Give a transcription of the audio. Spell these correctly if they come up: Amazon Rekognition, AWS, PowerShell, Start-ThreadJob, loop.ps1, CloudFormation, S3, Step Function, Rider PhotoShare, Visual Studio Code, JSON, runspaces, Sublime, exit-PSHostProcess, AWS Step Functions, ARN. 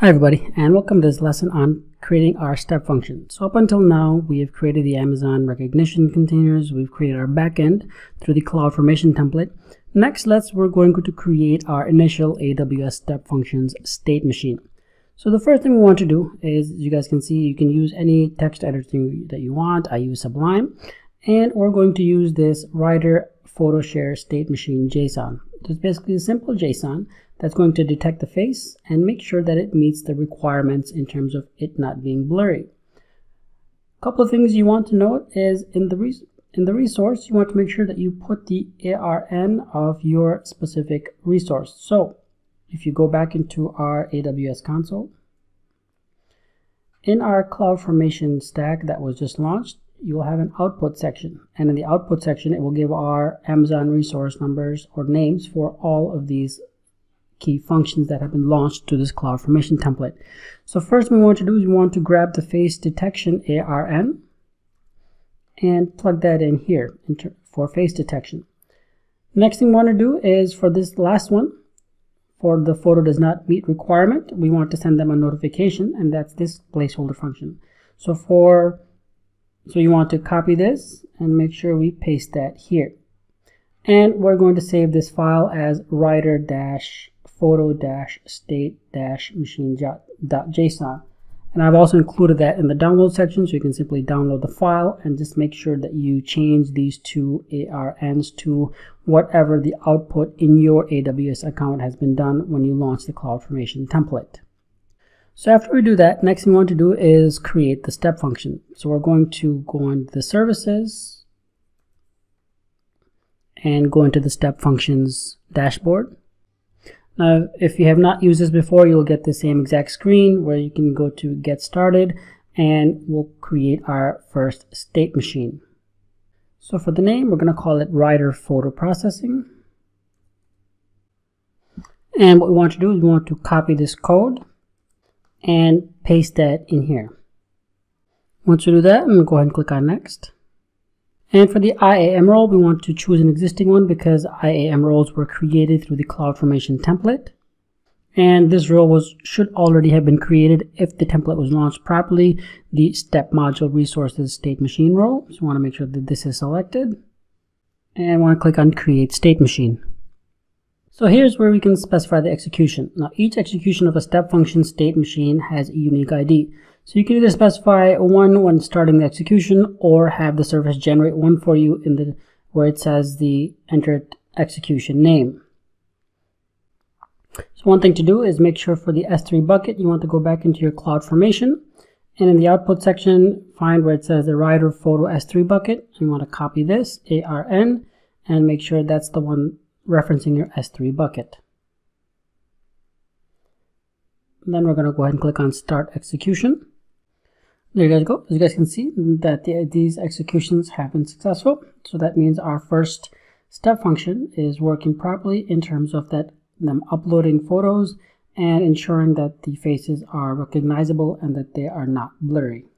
Hi everybody, and welcome to this lesson on creating our step function. So up until now, we have created the Amazon Rekognition containers. We've created our backend through the CloudFormation template. Next, we're going to create our initial AWS Step Functions state machine. So the first thing we want to do is, as you guys can see, you can use any text editor that you want. I use Sublime, and we're going to use this Rider PhotoShare state machine JSON. So it's basically a simple JSON that's going to detect the face and make sure that it meets the requirements in terms of it not being blurry. A couple of things you want to note is in the resource, you want to make sure that you put the ARN of your specific resource. So if you go back into our AWS console, in our CloudFormation stack that was just launched, you will have an output section, and in the output section it will give our Amazon resource numbers or names for all of these key functions that have been launched to this CloudFormation template. So first we want to do is we want to grab the face detection ARN and plug that in here for face detection. Next thing we want to do is for this last one, for the photo does not meet requirement, we want to send them a notification, and that's this placeholder function. So you want to copy this and make sure we paste that here. And we're going to save this file as rider-photo-state-machine.json. And I've also included that in the download section, so you can simply download the file and just make sure that you change these two ARNs to whatever the output in your AWS account has been done when you launch the CloudFormation template. So after we do that, next thing we want to do is create the step function. So we're going to go into the services and go into the step functions dashboard. Now, if you have not used this before, you'll get the same exact screen where you can go to get started, and we'll create our first state machine. So for the name, we're going to call it Rider Photo Processing. And what we want to do is we want to copy this code and paste that in here. Once you do that, I'm going to go ahead and click on next. And for the IAM role, we want to choose an existing one because IAM roles were created through the CloudFormation template. And this role should already have been created if the template was launched properly, the step module resources state machine role. So you want to make sure that this is selected. And I want to click on create state machine. So here's where we can specify the execution. Now each execution of a step function state machine has a unique ID. So you can either specify one when starting the execution or have the service generate one for you in the where it says the entered execution name. So one thing to do is make sure for the S3 bucket you want to go back into your CloudFormation, and in the output section find where it says the Rider Photo S3 bucket. You want to copy this ARN and make sure that's the one referencing your S3 bucket. And then we're going to go ahead and click on start execution. There you guys go. As you guys can see that these executions have been successful. So that means our first step function is working properly in terms of them uploading photos and ensuring that the faces are recognizable and that they are not blurry.